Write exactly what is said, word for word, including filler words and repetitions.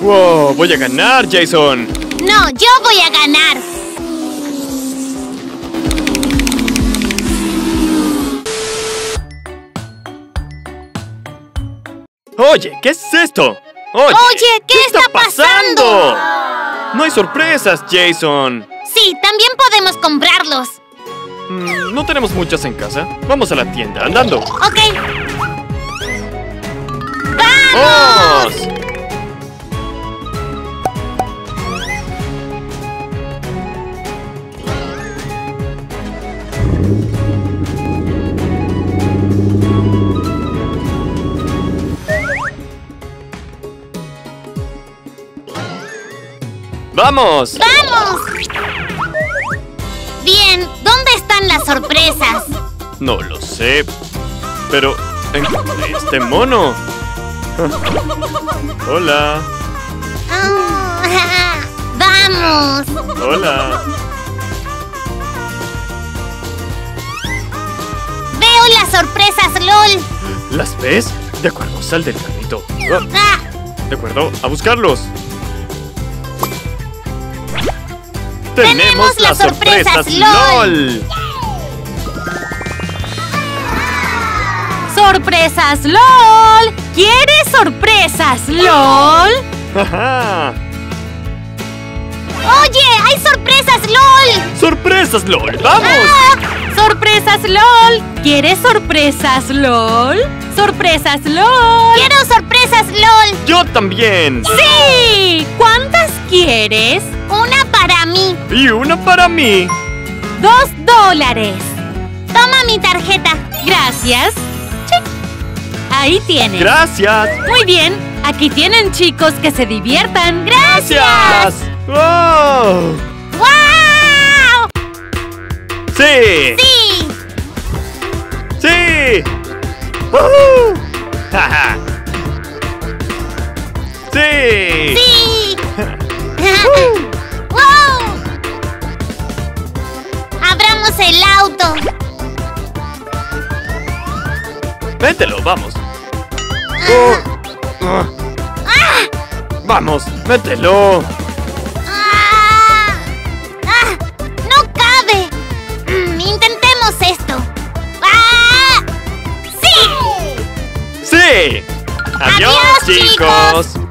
Wow, voy a ganar, Jason. No, yo voy a ganar. Oye, ¿qué es esto? Oye, Oye ¿qué, ¿qué está, está pasando? pasando? No hay sorpresas, Jason. Sí, también podemos comprarlos. Mm, no tenemos muchas en casa. Vamos a la tienda, andando. Ok. ¡Vamos! ¡Oh! ¡Vamos! ¡Vamos! Bien, ¿dónde están las sorpresas? No lo sé, pero encontré este mono. Hola. Oh, ¡vamos! Hola. Veo las sorpresas, LOL. ¿Las ves? De acuerdo, sal del carrito. Ah. De acuerdo, a buscarlos. ¡Tenemos las sorpresas, LOL! ¡Sorpresas, LOL! ¿Quieres sorpresas, LOL? ¡Oye! ¡Hay sorpresas, LOL! ¡Sorpresas, LOL! ¡Vamos! Ah, ¡sorpresas, LOL! ¿Quieres sorpresas, LOL? ¡Sorpresas, LOL! ¡Quiero sorpresas, LOL! ¡Yo también! ¡Sí! ¿Cuántas quieres? Una para mí. Y una para mí. Dos dólares. Toma mi tarjeta. Gracias. Chic. Ahí tienen. Gracias. Muy bien. Aquí tienen, chicos, que se diviertan. Gracias. ¡Wow! ¡Wow! ¡Sí! ¡Sí! ¡Sí! ¡Woohoo! ¡Ja, ja! ¡Sí! ¡Sí! ¡Woo! ¡Wow! ¡Abramos el auto! ¡Mételo, vamos! Ah. Uh, uh. Ah. ¡Vamos, mételo! Ah. Ah. ¡No cabe! Mm, intentemos esto. Ah. ¡Sí! ¡Sí! ¡Adiós, Adiós chicos! chicos.